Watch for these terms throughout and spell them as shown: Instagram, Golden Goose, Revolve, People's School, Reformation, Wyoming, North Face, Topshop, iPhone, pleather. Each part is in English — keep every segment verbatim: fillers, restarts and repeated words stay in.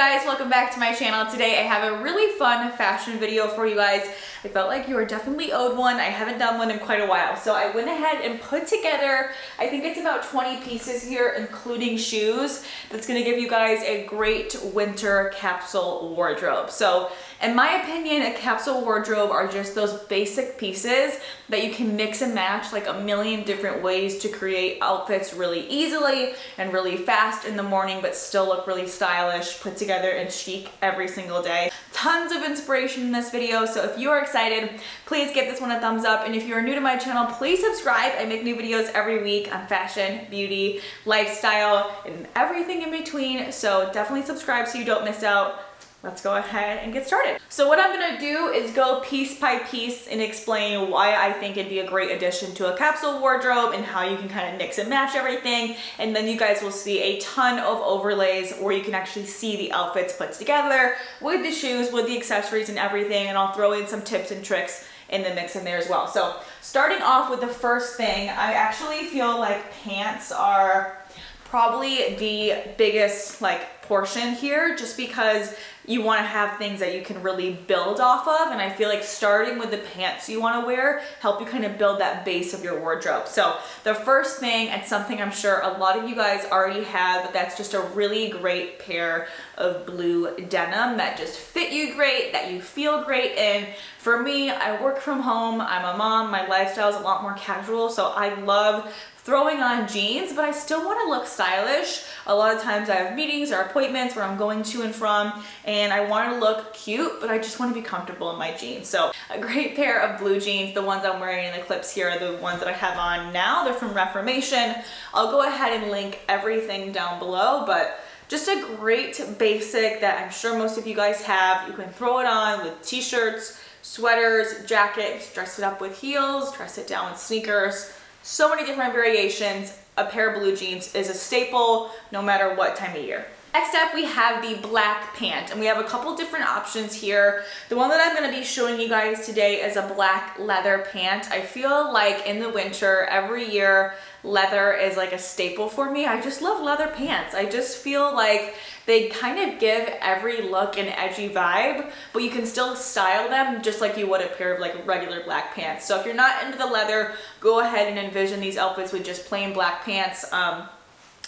guys, welcome back to my channel. Today I have a really fun fashion video for you guys. I felt like you were definitely owed one. I haven't done one in quite a while. So I went ahead and put together, I think it's about twenty pieces here, including shoes. That's gonna give you guys a great winter capsule wardrobe. So in my opinion, a capsule wardrobe are just those basic pieces that you can mix and match like a million different ways to create outfits really easily and really fast in the morning, but still look really stylish, put together and chic every single day. Tons of inspiration in this video, so if you are excited, please give this one a thumbs up. And if you're new to my channel, please subscribe. I make new videos every week on fashion, beauty, lifestyle, and everything in between. So definitely subscribe so you don't miss out. Let's go ahead and get started. So what I'm gonna do is go piece by piece and explain why I think it'd be a great addition to a capsule wardrobe and how you can kind of mix and match everything. And then you guys will see a ton of overlays where you can actually see the outfits put together with the shoes, with the accessories and everything. And I'll throw in some tips and tricks in the mix in there as well. So starting off with the first thing, I actually feel like pants are probably the biggest like portion here, just because you want to have things that you can really build off of, and I feel like starting with the pants you want to wear help you kind of build that base of your wardrobe. So the first thing, and something I'm sure a lot of you guys already have, but that's just a really great pair of blue denim that just fit you great, that you feel great in. For me, I work from home, I'm a mom, my lifestyle is a lot more casual, so I love throwing on jeans, but I still want to look stylish. A lot of times I have meetings or appointments where I'm going to and from, and I want to look cute, but I just want to be comfortable in my jeans. So a great pair of blue jeans, the ones I'm wearing in the clips here are the ones that I have on now. They're from Reformation. I'll go ahead and link everything down below, but just a great basic that I'm sure most of you guys have. You can throw it on with t-shirts, sweaters, jackets, dress it up with heels, dress it down with sneakers. So many different variations. A pair of blue jeans is a staple no matter what time of year. Next up, we have the black pant, and we have a couple different options here. The one that I'm gonna be showing you guys today is a black leather pant. I feel like in the winter, every year, leather is like a staple for me. I just love leather pants. I just feel like they kind of give every look an edgy vibe, but you can still style them just like you would a pair of like regular black pants. So if you're not into the leather, go ahead and envision these outfits with just plain black pants. Um,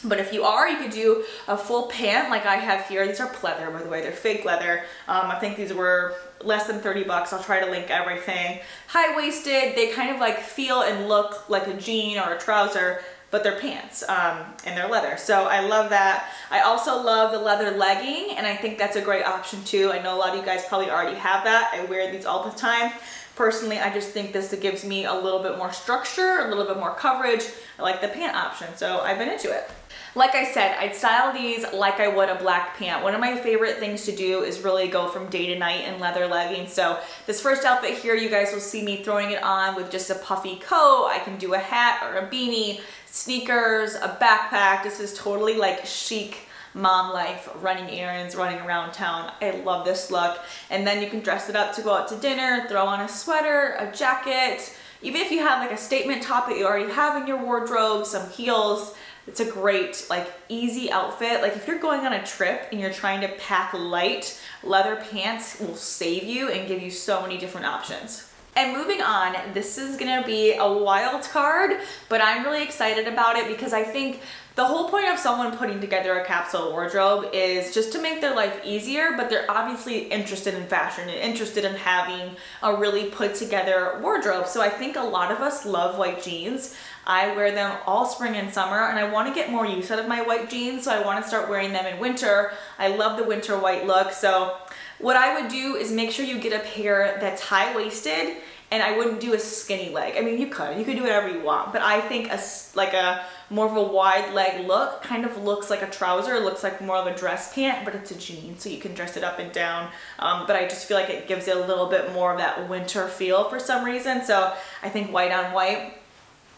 But if you are, you could do a full pant like I have here. These are pleather, by the way, they're fake leather. Um, I think these were less than thirty bucks. I'll try to link everything. High-waisted, they kind of like feel and look like a jean or a trouser, but they're pants um, and they're leather. So I love that. I also love the leather legging, and I think that's a great option too. I know a lot of you guys probably already have that. I wear these all the time. Personally, I just think this gives me a little bit more structure, a little bit more coverage. I like the pant option, so I've been into it. Like I said, I'd style these like I would a black pant. One of my favorite things to do is really go from day to night in leather leggings. So this first outfit here, you guys will see me throwing it on with just a puffy coat. I can do a hat or a beanie, sneakers, a backpack. This is totally like chic mom life, running errands, running around town. I love this look. And then you can dress it up to go out to dinner, throw on a sweater, a jacket. Even if you have like a statement top that you already have in your wardrobe, some heels. It's a great, like, easy outfit. Like if you're going on a trip and you're trying to pack light, leather pants will save you and give you so many different options. And moving on, this is gonna be a wild card, but I'm really excited about it because I think the whole point of someone putting together a capsule wardrobe is just to make their life easier, but they're obviously interested in fashion and interested in having a really put together wardrobe. So I think a lot of us love white jeans. I wear them all spring and summer, and I want to get more use out of my white jeans, so I want to start wearing them in winter. I love the winter white look. So what I would do is make sure you get a pair that's high-waisted, and I wouldn't do a skinny leg. I mean, you could, you could do whatever you want, but I think a, like a more of a wide leg look kind of looks like a trouser, looks like more of a dress pant, but it's a jean, so you can dress it up and down. Um, but I just feel like it gives it a little bit more of that winter feel for some reason. So I think white on white,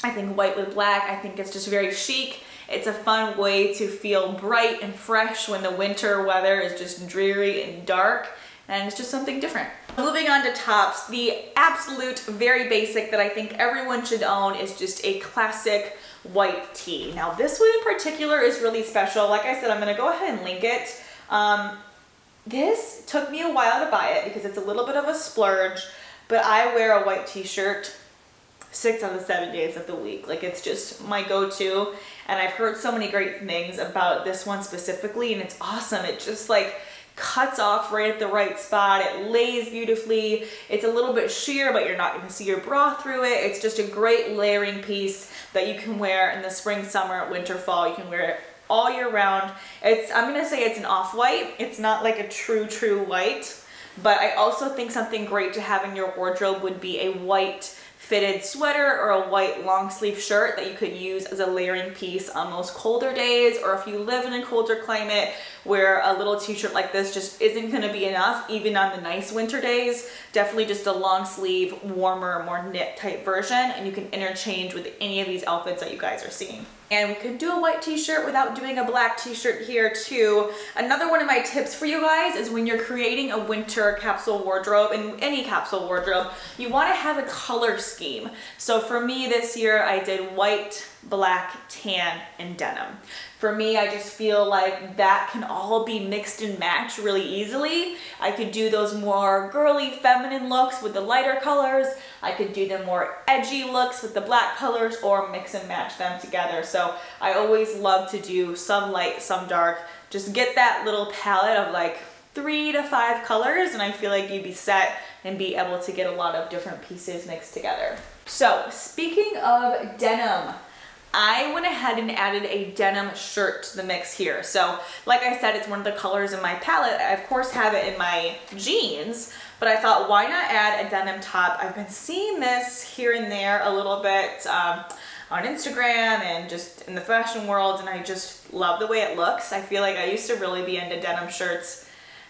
I think white with black, I think it's just very chic. It's a fun way to feel bright and fresh when the winter weather is just dreary and dark, and it's just something different. Moving on to tops, the absolute very basic that I think everyone should own is just a classic white tee. Now this one in particular is really special. Like I said, I'm gonna go ahead and link it. Um, This took me a while to buy it because it's a little bit of a splurge, but I wear a white t-shirt six out of the seven days of the week. Like, it's just my go-to, and I've heard so many great things about this one specifically, and it's awesome. It just like cuts off right at the right spot. It lays beautifully. It's a little bit sheer, but you're not going to see your bra through it. It's just a great layering piece that you can wear in the spring, summer, winter, fall. You can wear it all year round. It's, I'm going to say it's an off-white. It's not like a true, true white, but I also think something great to have in your wardrobe would be a white fitted sweater or a white long sleeve shirt that you could use as a layering piece on those colder days, or if you live in a colder climate where a little t-shirt like this just isn't going to be enough even on the nice winter days. Definitely just a long sleeve, warmer, more knit type version, and you can interchange with any of these outfits that you guys are seeing. And we could do a white t-shirt without doing a black t-shirt here too. Another one of my tips for you guys is when you're creating a winter capsule wardrobe, and any capsule wardrobe, you want to have a color scheme. So for me this year, I did white, black, tan, and denim. For me, I just feel like that can all be mixed and matched really easily. I could do those more girly, feminine looks with the lighter colors. I could do the more edgy looks with the black colors, or mix and match them together. So I always love to do some light, some dark. Just get that little palette of like three to five colors, and I feel like you'd be set and be able to get a lot of different pieces mixed together. So speaking of denim, I went ahead and added a denim shirt to the mix here. So like I said, it's one of the colors in my palette. I of course have it in my jeans, but I thought, why not add a denim top? I've been seeing this here and there a little bit um, on Instagram and just in the fashion world, and I just love the way it looks. I feel like I used to really be into denim shirts,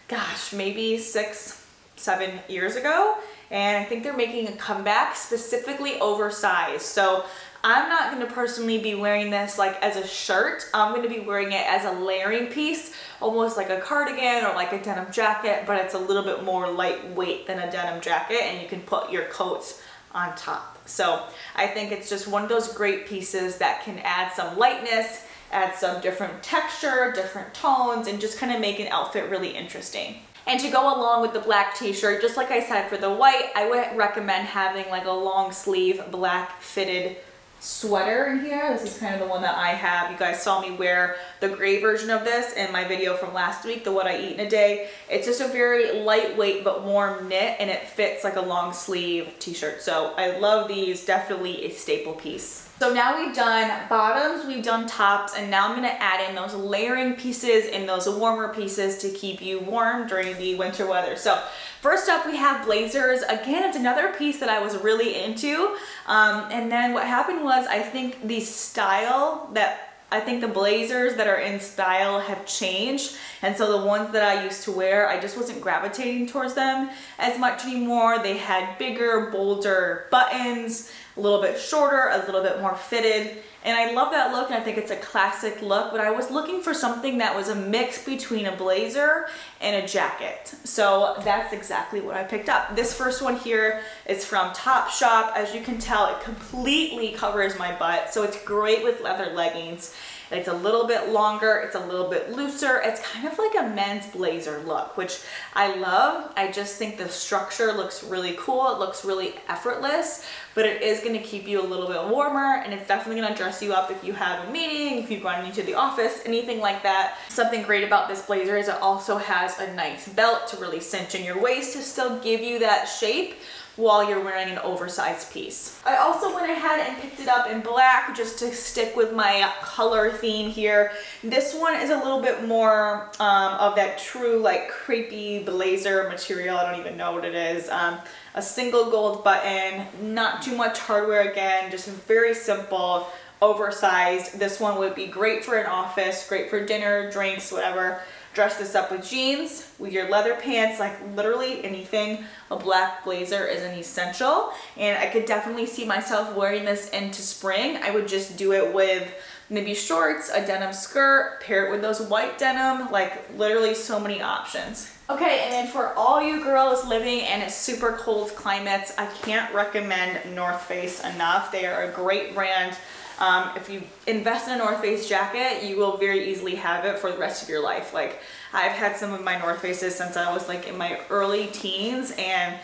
gosh, maybe six, seven years ago. And I think they're making a comeback, specifically oversized. So I'm not going to personally be wearing this like as a shirt. I'm going to be wearing it as a layering piece, almost like a cardigan or like a denim jacket, but it's a little bit more lightweight than a denim jacket, and you can put your coats on top. So I think it's just one of those great pieces that can add some lightness, add some different texture, different tones, and just kind of make an outfit really interesting. And to go along with the black t-shirt, just like I said for the white, I would recommend having like a long sleeve black fitted sweater in here. This is kind of the one that I have. You guys saw me wear the gray version of this in my video from last week, the what I eat in a day. It's just a very lightweight but warm knit, and it fits like a long sleeve t-shirt. So I love these, definitely a staple piece. So now we've done bottoms, we've done tops, and now I'm going to add in those layering pieces and those warmer pieces to keep you warm during the winter weather. So first up, we have blazers. Again, it's another piece that I was really into. Um, and then what happened was, I think the style that I think the blazers that are in style have changed, and so the ones that I used to wear, I just wasn't gravitating towards them as much anymore. They had bigger, bolder buttons, a little bit shorter, a little bit more fitted, and I love that look, and I think it's a classic look, but I was looking for something that was a mix between a blazer and a jacket. So that's exactly what I picked up. This first one here is from Topshop. As you can tell, it completely covers my butt, so it's great with leather leggings. It's a little bit longer, it's a little bit looser. It's kind of like a men's blazer look, which I love. I just think the structure looks really cool. It looks really effortless, but it is going to keep you a little bit warmer, and it's definitely going to dress you up if you have a meeting, if you're going into the office, anything like that. Something great about this blazer is it also has a nice belt to really cinch in your waist to still give you that shape while you're wearing an oversized piece. I also went ahead and picked it up in black just to stick with my color theme here. This one is a little bit more um, of that true like crepey blazer material. I don't even know what it is. Um, a single gold button, not too much hardware again, just very simple, oversized. This one would be great for an office, great for dinner, drinks, whatever. Dress this up with jeans, with your leather pants, like literally anything. A black blazer is an essential, and I could definitely see myself wearing this into spring. I would just do it with maybe shorts, a denim skirt, pair it with those white denim, like literally so many options. Okay, and then for all you girls living in super cold climates, I can't recommend North Face enough. They are a great brand. Um, if you invest in a North Face jacket, you will very easily have it for the rest of your life. Like, I've had some of my North Faces since I was like in my early teens, and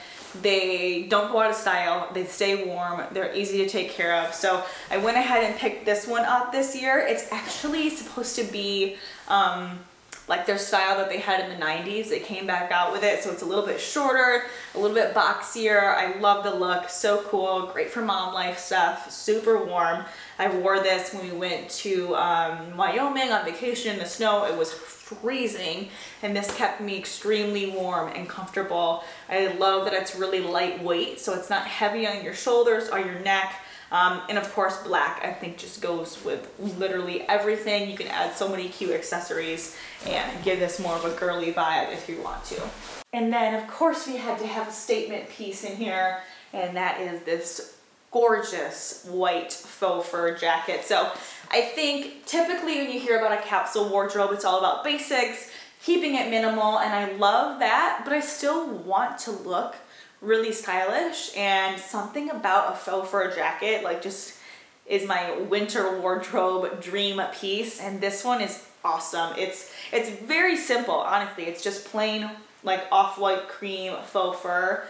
they don't go out of style, they stay warm, they're easy to take care of. So I went ahead and picked this one up this year. It's actually supposed to be um, like their style that they had in the nineties. They came back out with it, so it's a little bit shorter, a little bit boxier. I love the look, so cool, great for mom life stuff, super warm. I wore this when we went to um, Wyoming on vacation in the snow. It was freezing, and this kept me extremely warm and comfortable. I love that it's really lightweight, so it's not heavy on your shoulders or your neck. Um, and of course, black, I think, just goes with literally everything. You can add so many cute accessories and give this more of a girly vibe if you want to. And then, of course, we had to have a statement piece in here, and that is this gorgeous white faux fur jacket. So I think typically when you hear about a capsule wardrobe, it's all about basics, keeping it minimal, and I love that, but I still want to look really stylish, and something about a faux fur jacket like just is my winter wardrobe dream piece, and this one is awesome. It's it's very simple, honestly. It's just plain like off-white cream faux fur,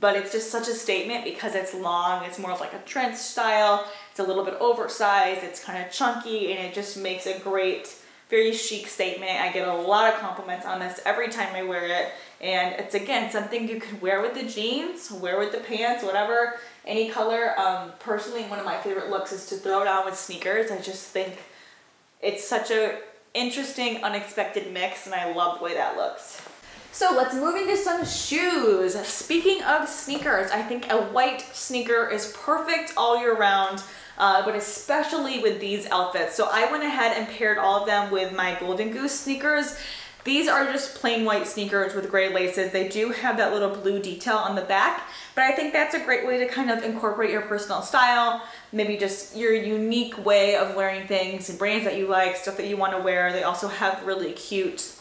but it's just such a statement because it's long, it's more of like a trench style, it's a little bit oversized, it's kind of chunky, and it just makes a great, very chic statement. I get a lot of compliments on this every time I wear it. And it's, again, something you could wear with the jeans, wear with the pants, whatever, any color. Um, personally, one of my favorite looks is to throw it on with sneakers. I just think it's such a interesting, unexpected mix, and I love the way that looks. So let's move into some shoes. Speaking of sneakers, I think a white sneaker is perfect all year round, uh, but especially with these outfits. So I went ahead and paired all of them with my Golden Goose sneakers. These are just plain white sneakers with gray laces. They do have that little blue detail on the back, but I think that's a great way to kind of incorporate your personal style, maybe just your unique way of wearing things, and brands that you like, stuff that you want to wear. They also have really cute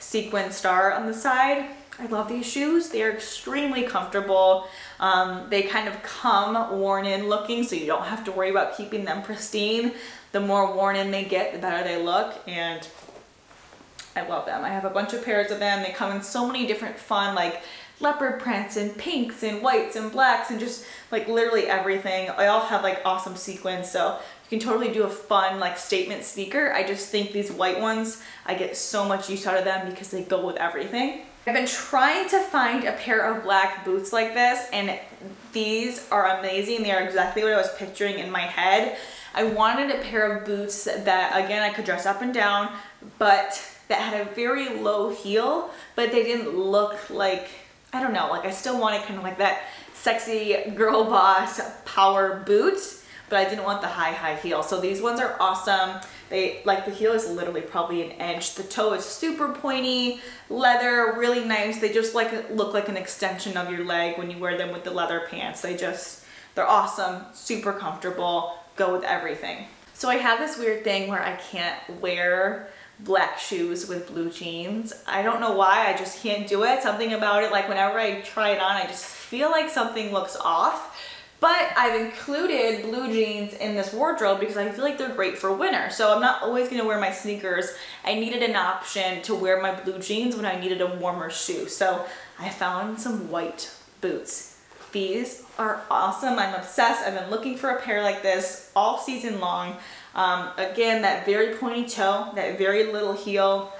sequin star on the side. I love these shoes. They are extremely comfortable. Um, they kind of come worn in looking, so you don't have to worry about keeping them pristine. The more worn in they get, the better they look, and I love them. I have a bunch of pairs of them. They come in so many different fun, like leopard prints and pinks and whites and blacks and just like literally everything. They all have like awesome sequins, so you can totally do a fun like statement sneaker. I just think these white ones, I get so much use out of them because they go with everything. I've been trying to find a pair of black boots like this, and these are amazing. They are exactly what I was picturing in my head. I wanted a pair of boots that, again, I could dress up and down, but that had a very low heel, but they didn't look like, I don't know, like I still wanted kind of like that sexy girl boss power boot, but I didn't want the high, high heel. So these ones are awesome. They, like, the heel is literally probably an inch. The toe is super pointy, leather, really nice. They just like look like an extension of your leg when you wear them with the leather pants. They just, they're awesome, super comfortable, go with everything. So I have this weird thing where I can't wear black shoes with blue jeans. I don't know why, I just can't do it. Something about it, like whenever I try it on, I just feel like something looks off. But I've included blue jeans in this wardrobe because I feel like they're great for winter. So I'm not always gonna wear my sneakers. I needed an option to wear my blue jeans when I needed a warmer shoe. So I found some white boots. These are awesome. I'm obsessed. I've been looking for a pair like this all season long. Um, again, that very pointy toe, that very little heel,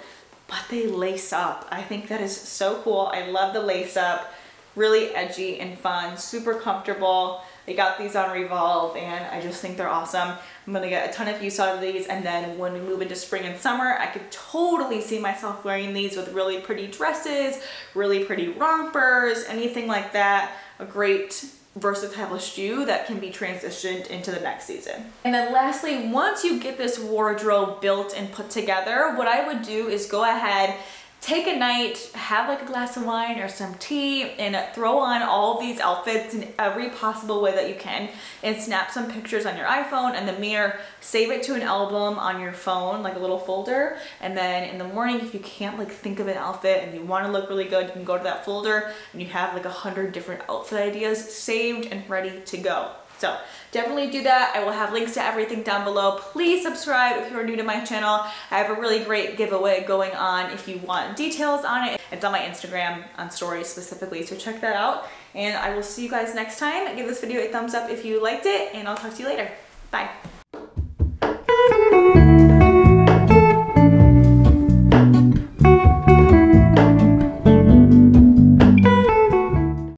but they lace up. I think that is so cool. I love the lace up. Really edgy and fun, super comfortable. I got these on Revolve, and I just think they're awesome. I'm gonna get a ton of use out of these, and then when we move into spring and summer, I could totally see myself wearing these with really pretty dresses, really pretty rompers, anything like that. A great versatile shoe that can be transitioned into the next season. And then lastly, once you get this wardrobe built and put together, what I would do is go ahead, take a night, have like a glass of wine or some tea, and throw on all these outfits in every possible way that you can, and snap some pictures on your iPhone and the mirror, save it to an album on your phone, like a little folder, and then in the morning, if you can't like think of an outfit and you want to look really good, you can go to that folder and you have like a hundred different outfit ideas saved and ready to go. So definitely do that. I will have links to everything down below. Please subscribe if you're new to my channel. I have a really great giveaway going on if you want details on it. It's on my Instagram, on stories specifically, so check that out. And I will see you guys next time. Give this video a thumbs up if you liked it, and I'll talk to you later. Bye.